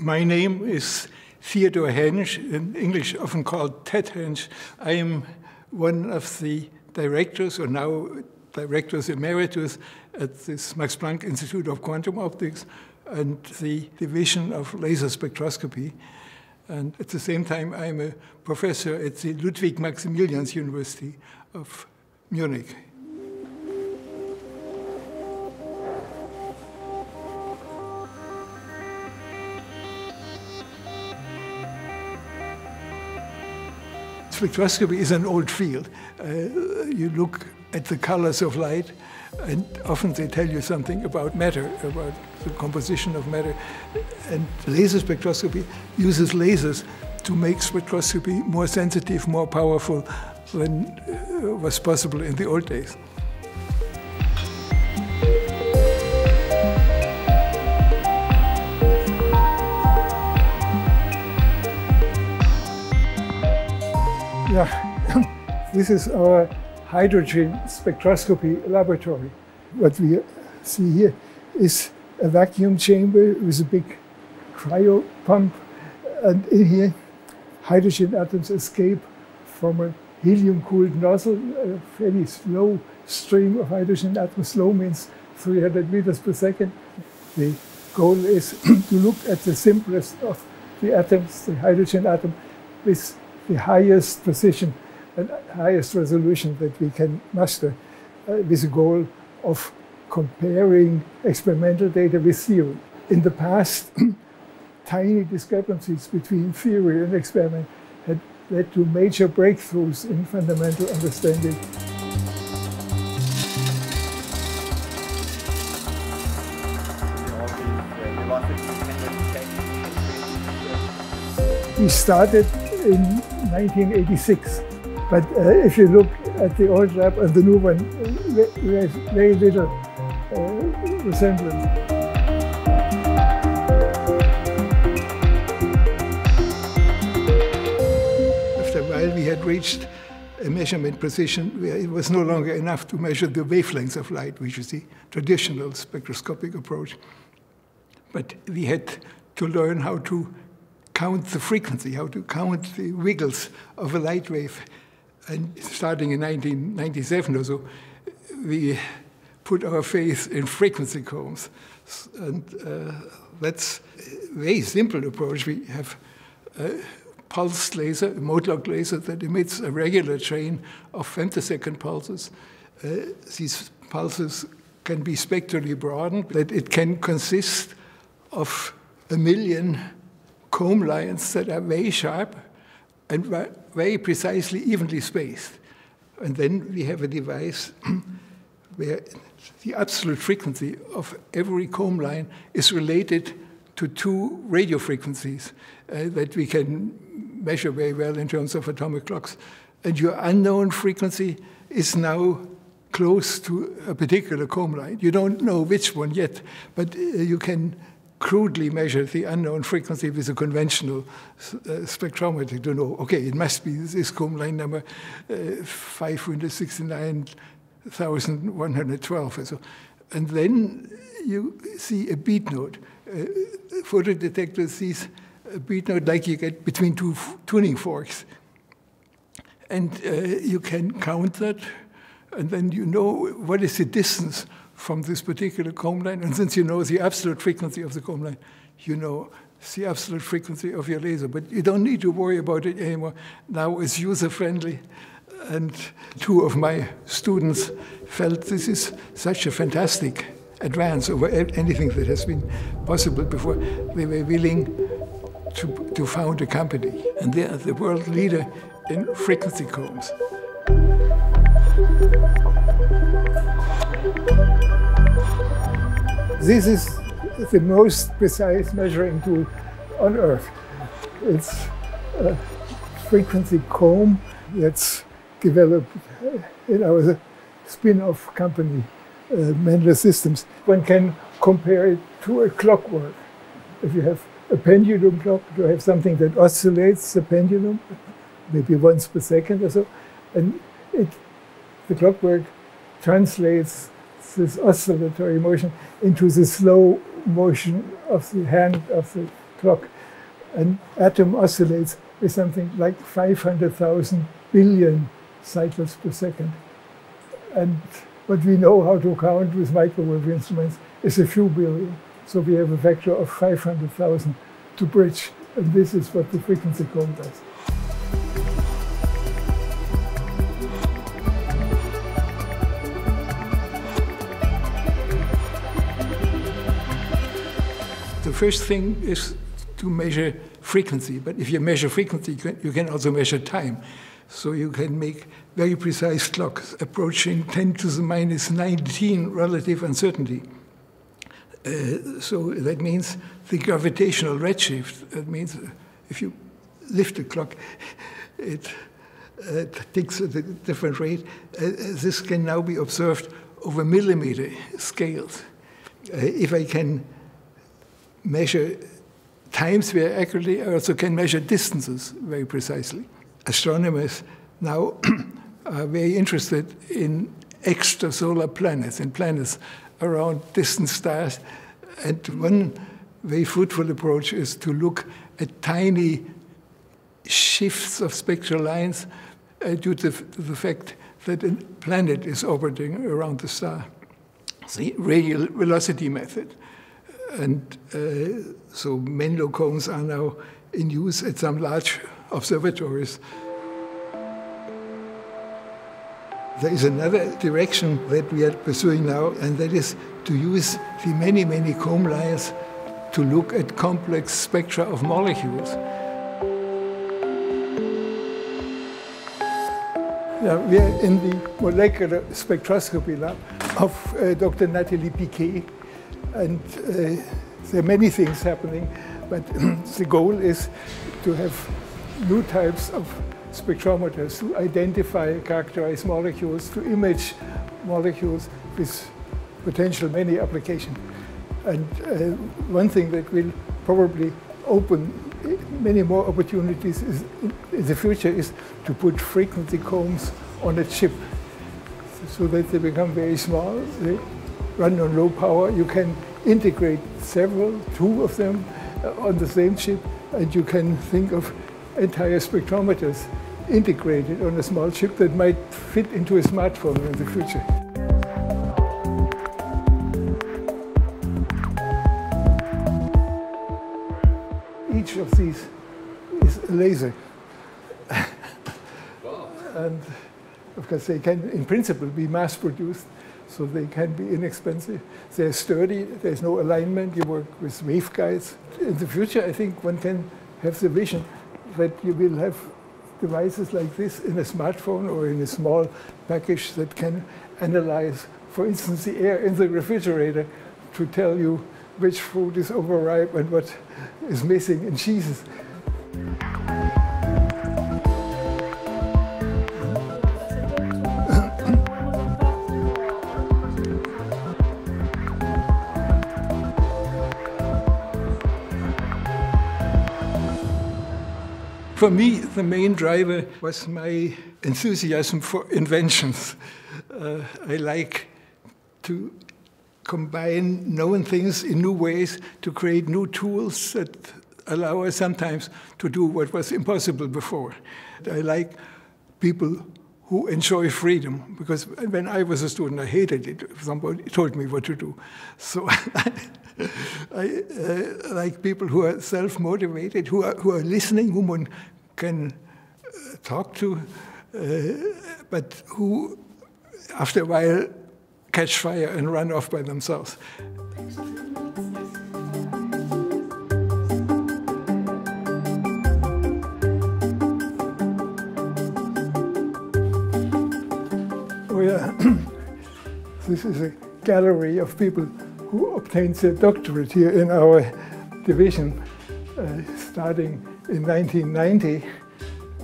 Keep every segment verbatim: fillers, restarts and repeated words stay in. My name is Theodor Hänsch, in English often called Ted Hänsch. I am one of the directors, or now directors emeritus, at this Max Planck Institute of Quantum Optics and the Division of Laser Spectroscopy. And at the same time, I'm a professor at the Ludwig Maximilians University of Munich. Spectroscopy is an old field. Uh, you look at the colors of light, and often they tell you something about matter, about the composition of matter. And laser spectroscopy uses lasers to make spectroscopy more sensitive, more powerful than uh, was possible in the old days. Yeah, this is our hydrogen spectroscopy laboratory. What we see here is a vacuum chamber with a big cryo pump, and in here hydrogen atoms escape from a helium-cooled nozzle, a fairly slow stream of hydrogen atoms. Slow means three hundred meters per second. The goal is to look at the simplest of the atoms, the hydrogen atom, with the highest precision and highest resolution that we can muster, uh, with the goal of comparing experimental data with theory. In the past, tiny discrepancies between theory and experiment had led to major breakthroughs in fundamental understanding. We started in nineteen eighty-six. But uh, if you look at the old lab and the new one, there's very little uh, resemblance. After a while, we had reached a measurement precision where it was no longer enough to measure the wavelengths of light, which is the traditional spectroscopic approach. But we had to learn how to count the frequency, how to count the wiggles of a light wave. And starting in nineteen ninety-seven or so, we put our faith in frequency combs. And uh, that's a very simple approach. We have a pulsed laser, a mode-locked laser that emits a regular train of femtosecond pulses. Uh, these pulses can be spectrally broadened, that it can consist of a million comb lines that are very sharp and very precisely evenly spaced. And then we have a device where the absolute frequency of every comb line is related to two radio frequencies uh, that we can measure very well in terms of atomic clocks. And your unknown frequency is now close to a particular comb line. You don't know which one yet, but uh, you can crudely measure the unknown frequency with a conventional uh, spectrometer to know, okay, it must be this comb line number uh, five hundred sixty-nine thousand one hundred twelve or so. And then you see a beat node. Uh, photo detector sees a beat node like you get between two tuning forks. And uh, you can count that, and then you know what is the distance from this particular comb line, and since you know the absolute frequency of the comb line, you know the absolute frequency of your laser. But you don't need to worry about it anymore. Now it's user-friendly, and two of my students felt this is such a fantastic advance over anything that has been possible before. They were willing to, to found a company, and they are the world leader in frequency combs. This is the most precise measuring tool on Earth. It's a frequency comb that's developed in our spin-off company, uh, Menlo Systems. One can compare it to a clockwork. If you have a pendulum clock, you have something that oscillates the pendulum, maybe once per second or so, and it, the clockwork translates this oscillatory motion into the slow motion of the hand of the clock. An atom oscillates with something like five hundred thousand billion cycles per second. And what we know how to count with microwave instruments is a few billion. So we have a factor of five hundred thousand to bridge. And this is what the frequency comb does. The first thing is to measure frequency. But if you measure frequency, you can, you can also measure time. So you can make very precise clocks approaching ten to the minus nineteen relative uncertainty. Uh, so that means the gravitational redshift. That means if you lift a clock, it, it ticks at a different rate. Uh, this can now be observed over millimeter scales. Uh, if I can measure times very accurately, I also can measure distances very precisely. Astronomers now are very interested in extrasolar planets, in planets around distant stars. And one very fruitful approach is to look at tiny shifts of spectral lines uh, due to the fact that a planet is orbiting around the star. It's the radial velocity method. And uh, so Menlo cones are now in use at some large observatories. There is another direction that we are pursuing now, and that is to use the many, many comb lines to look at complex spectra of molecules. Now, we are in the molecular spectroscopy lab of uh, Doctor Nathalie Picquet, and uh, there are many things happening, but the goal is to have new types of spectrometers to identify, characterize molecules, to image molecules with potential many applications. And uh, one thing that will probably open many more opportunities is, in the future is to put frequency combs on a chip so that they become very small. They run on low power. You can integrate several, two of them on the same chip, and you can think of entire spectrometers integrated on a small chip that might fit into a smartphone in the future. Each of these is a laser. Wow. And of course they can, in principle, be mass produced, so they can be inexpensive. They're sturdy, there's no alignment, you work with waveguides. In the future, I think one can have the vision that you will have devices like this in a smartphone or in a small package that can analyze, for instance, the air in the refrigerator to tell you which food is overripe and what is missing in cheeses. For me, the main driver was my enthusiasm for inventions. Uh, I like to combine known things in new ways to create new tools that allow us sometimes to do what was impossible before. I like people who enjoy freedom, because when I was a student, I hated it if somebody told me what to do. So I uh, like people who are self-motivated, who are, who are listening, whom one can uh, talk to, uh, but who, after a while, catch fire and run off by themselves. This is a gallery of people who obtained their doctorate here in our division uh, starting in nineteen ninety.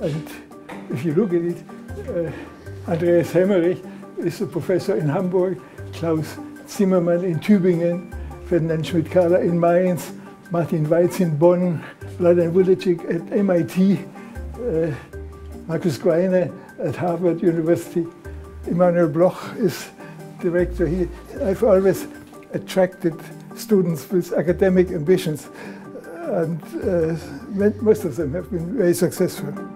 And if you look at it, uh, Andreas Hemmerich is a professor in Hamburg, Klaus Zimmermann in Tübingen, Ferdinand Schmidt-Kaler in Mainz, Martin Weitz in Bonn, Vladimir Vuletic at M I T, uh, Markus Greiner at Harvard University, Immanuel Bloch is director here. I've always attracted students with academic ambitions. and uh, most of them have been very successful.